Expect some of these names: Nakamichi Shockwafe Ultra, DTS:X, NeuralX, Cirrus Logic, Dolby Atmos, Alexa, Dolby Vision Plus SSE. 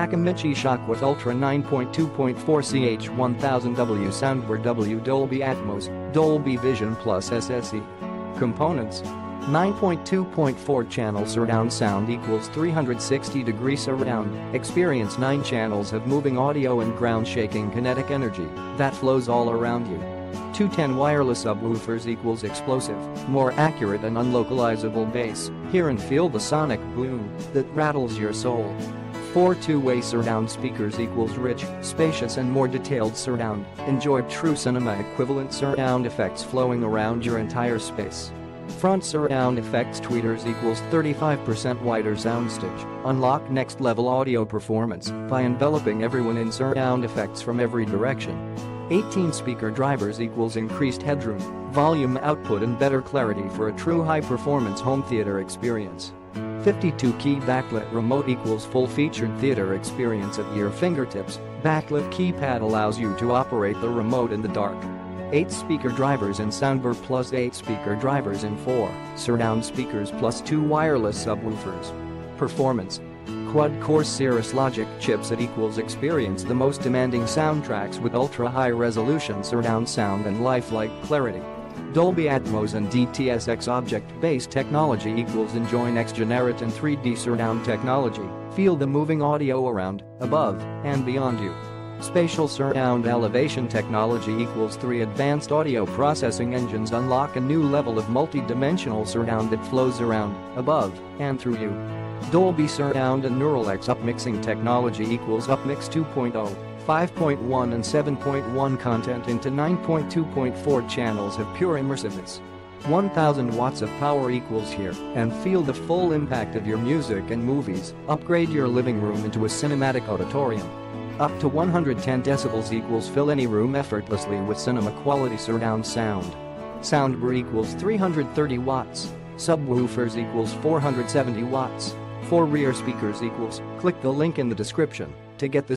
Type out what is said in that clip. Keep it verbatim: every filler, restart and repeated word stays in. Nakamichi Shockwafe Ultra nine point two point four C H one thousand W Soundbar W Dolby Atmos, Dolby Vision Plus S S E. Components: nine point two point four channel surround sound equals three hundred sixty degree surround, experience nine channels of moving audio and ground shaking kinetic energy that flows all around you. two ten wireless subwoofers equals explosive, more accurate and unlocalizable bass, hear and feel the sonic boom that rattles your soul. four two-way surround speakers equals rich, spacious and more detailed surround, enjoy true cinema equivalent surround effects flowing around your entire space. Front surround effects tweeters equals thirty-five percent wider soundstage, unlock next level audio performance by enveloping everyone in surround effects from every direction. eighteen speaker drivers equals increased headroom, volume output and better clarity for a true high performance home theater experience. fifty-two key backlit remote equals full featured theater experience at your fingertips, backlit keypad allows you to operate the remote in the dark. eight speaker drivers in soundbar plus eight speaker drivers in four surround speakers plus two wireless subwoofers. Performance: quad-core Cirrus Logic chipset equals experience the most demanding soundtracks with ultra-high resolution surround sound and lifelike clarity. Dolby Atmos and D T S X object-based technology equals enjoy next-generation and three D surround technology, feel the moving audio around, above, and beyond you. Spatial surround elevation technology equals three advanced audio processing engines unlock a new level of multi-dimensional surround that flows around, above, and through you. Dolby surround and NeuralX upmixing technology equals upmix two point oh, five point one and seven point one content into nine point two point four channels of pure immersiveness. one thousand watts of power equals here and feel the full impact of your music and movies, upgrade your living room into a cinematic auditorium. Up to one hundred ten decibels equals fill any room effortlessly with cinema quality surround sound. Soundbar equals three hundred thirty watts, subwoofers equals four hundred seventy watts, four rear speakers equals, click the link in the description to get this